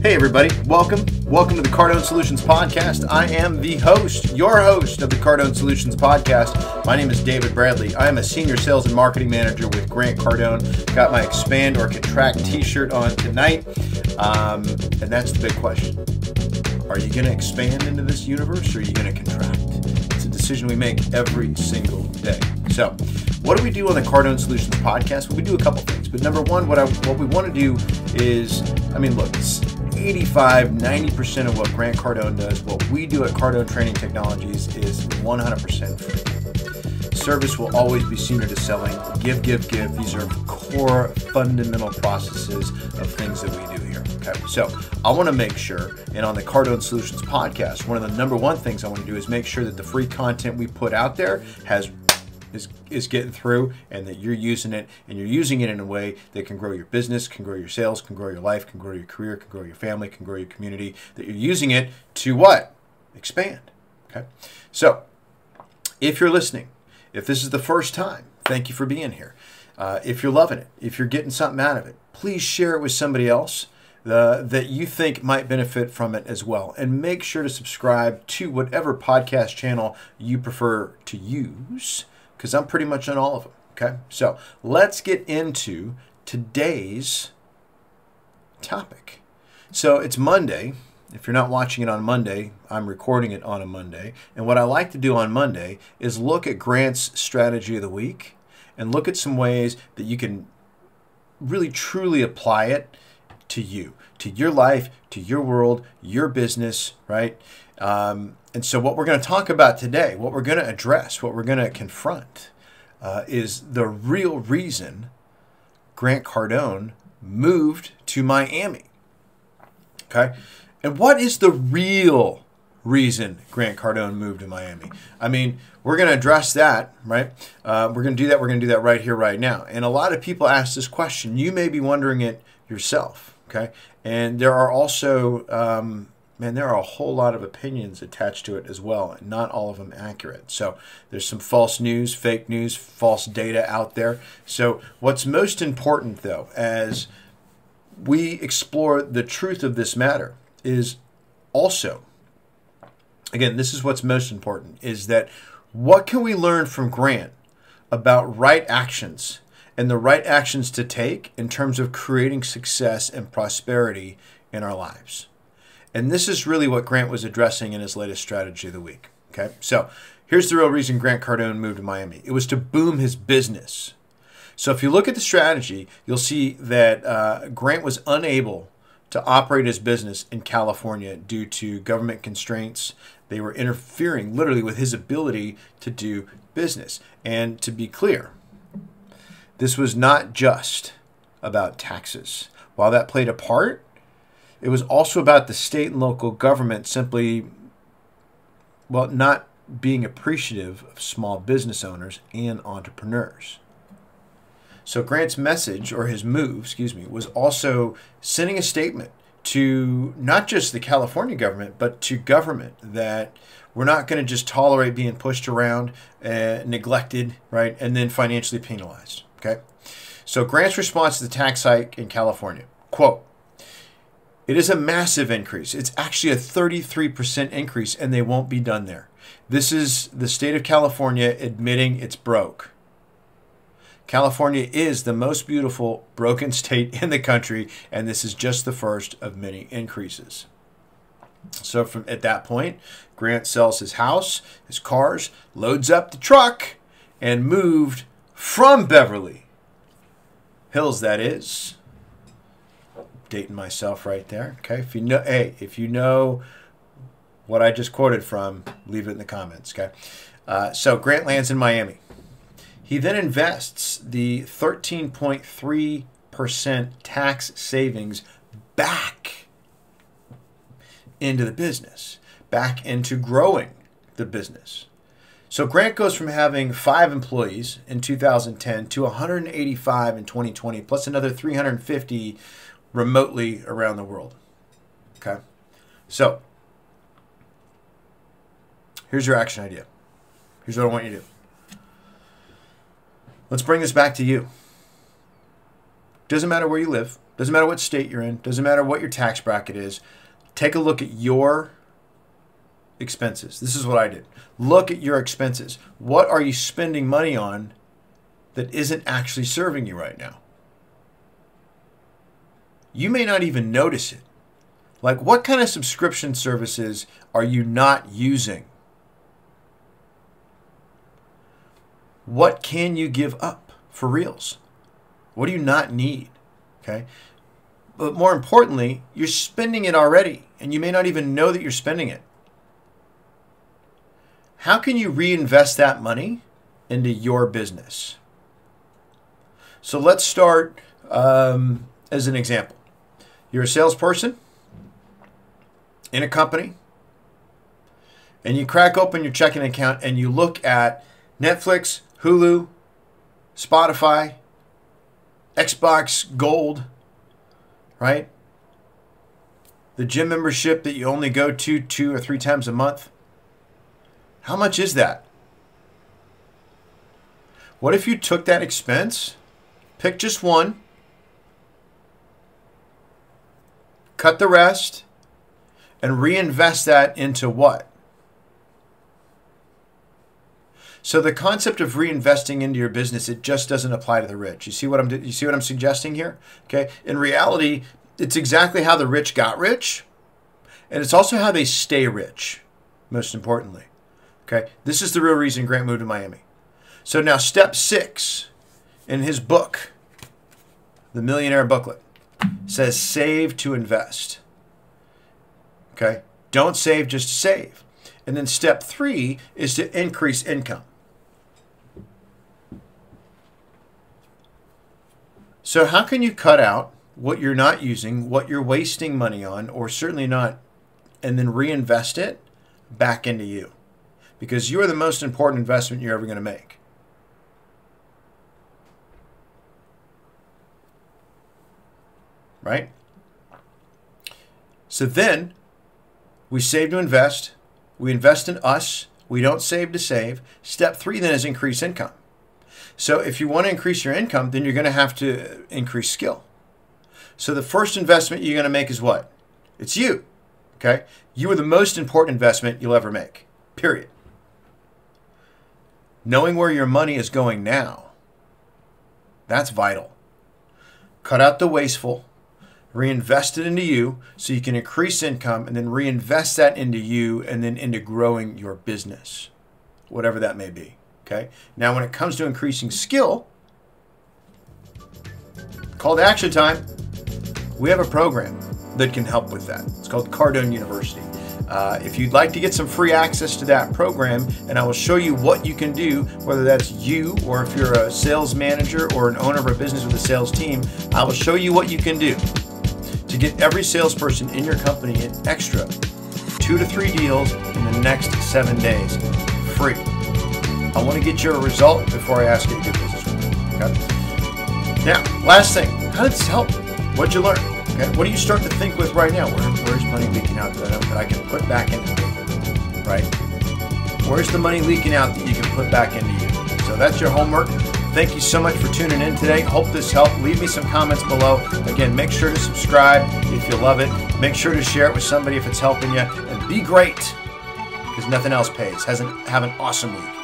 Hey everybody, welcome to the Cardone Solutions Podcast. I am the host, your host of the Cardone Solutions Podcast. My name is David Bradley. I am a Senior Sales and Marketing Manager with Grant Cardone. Got my Expand or Contract t-shirt on tonight, and that's the big question. Are you going to expand into this universe or are you going to contract? It's a decision we make every single day. So what do we do on the Cardone Solutions Podcast? Well, we do a couple things, but number one, what we want to do is, I mean, look, it's 85–90% of what Grant Cardone does, what we do at Cardone Training Technologies is 100% free. Service will always be senior to selling. Give, give, give. These are core fundamental processes of things that we do here. Okay, so I want to make sure, and on the Cardone Solutions Podcast, one of the number one things I want to do is make sure that the free content we put out there is getting through and that you're using it and you're using it in a way that can grow your business, can grow your sales, can grow your life, can grow your career, can grow your family, can grow your community, that you're using it to what? Expand. Okay. So if you're listening, if this is the first time, thank you for being here. If you're loving it, if you're getting something out of it, please share it with somebody else that you think might benefit from it as well. And make sure to subscribe to whatever podcast channel you prefer to use, because I'm pretty much on all of them, okay? So let's get into today's topic. So it's Monday. If you're not watching it on Monday, I'm recording it on a Monday. And what I like to do on Monday is look at Grant's strategy of the week and look at some ways that you can really truly apply it to you, to your life, to your world, your business, right? And so what we're going to talk about today, what we're going to address, what we're going to confront is the real reason Grant Cardone moved to Miami. Okay? And what is the real reason Grant Cardone moved to Miami? I mean, we're going to address that, right? We're going to do that. We're going to do that right here, right now. And a lot of people ask this question. You may be wondering it yourself. Okay? And there are also... man, there are a whole lot of opinions attached to it as well, and not all of them accurate. So there's some false news, fake news, false data out there. So what's most important, though, as we explore the truth of this matter is also, again, this is what's most important, is that what can we learn from Grant about right actions and the right actions to take in terms of creating success and prosperity in our lives? And this is really what Grant was addressing in his latest strategy of the week. Okay, so here's the real reason Grant Cardone moved to Miami. It was to boom his business. So if you look at the strategy, you'll see that Grant was unable to operate his business in California due to government constraints. They were interfering literally with his ability to do business. And to be clear, this was not just about taxes. While that played a part, it was also about the state and local government simply, well, not being appreciative of small business owners and entrepreneurs. So Grant's message, or his move, excuse me, was also sending a statement to not just the California government, but to government that we're not going to just tolerate being pushed around, neglected, right, and then financially penalized, okay? So Grant's response to the tax hike in California, quote, "It is a massive increase. It's actually a 33% increase, and they won't be done there. This is the state of California admitting it's broke. California is the most beautiful broken state in the country, and this is just the first of many increases." So from at that point, Grant sells his house, his cars, loads up the truck, and moved from Beverly Hills, that is. Dating myself right there. Okay, if you know, hey, if you know what I just quoted from, leave it in the comments. Okay, so Grant lands in Miami. He then invests the 13.3% tax savings back into the business, back into growing the business. So Grant goes from having 5 employees in 2010 to 185 in 2020, plus another 350. Remotely around the world. Okay, so here's your action idea. Here's what I want you to do. Let's bring this back to you. Doesn't matter where you live. Doesn't matter what state you're in. Doesn't matter what your tax bracket is. Take a look at your expenses. This is what I did. Look at your expenses. What are you spending money on that isn't actually serving you right now? You may not even notice it. Like, what kind of subscription services are you not using? What can you give up for reals? What do you not need? Okay. But more importantly, you're spending it already, and you may not even know that you're spending it. How can you reinvest that money into your business? So let's start as an example. You're a salesperson in a company, and you crack open your checking account and you look at Netflix, Hulu, Spotify, Xbox Gold, right? The gym membership that you only go to 2 or 3 times a month. How much is that? What if you took that expense, pick just one, cut the rest, and reinvest that into what? So the concept of reinvesting into your business, it just doesn't apply to the rich. You see what I'm suggesting here? Okay. In reality, it's exactly how the rich got rich, and it's also how they stay rich, most importantly. Okay. This is the real reason Grant moved to Miami. So now step 6 in his book, The Millionaire Booklet, says save to invest. Okay. Don't save just to save. And then step 3 is to increase income. So how can you cut out what you're not using, what you're wasting money on, or certainly not, and then reinvest it back into you? Because you are the most important investment you're ever going to make. Right? So then we save to invest. We invest in us. We don't save to save. Step 3 then is increase income. So if you want to increase your income, then you're going to have to increase skill. So the first investment you're going to make is what? It's you. Okay? You are the most important investment you'll ever make. Period. Knowing where your money is going now, that's vital. Cut out the wasteful, reinvest it into you so you can increase income, and then reinvest that into you and then into growing your business, whatever that may be. Okay. Now, when it comes to increasing skill, call to action time. We have a program that can help with that. It's called Cardone University. If you'd like to get some free access to that program, and I will show you what you can do, whether that's you or if you're a sales manager or an owner of a business with a sales team, I will show you what you can do to get every salesperson in your company an extra 2 to 3 deals in the next 7 days free. I want to get you a result before I ask you to do business with me. Okay? Now, last thing, how did this help? What'd you learn? Okay, what do you start to think with right now? Where's money leaking out that I can put back into me, right? Where's the money leaking out that you can put back into you? So that's your homework. Thank you so much for tuning in today. Hope this helped. Leave me some comments below. Again, make sure to subscribe if you love it. Make sure to share it with somebody if it's helping you. And be great, because nothing else pays. Have an awesome week.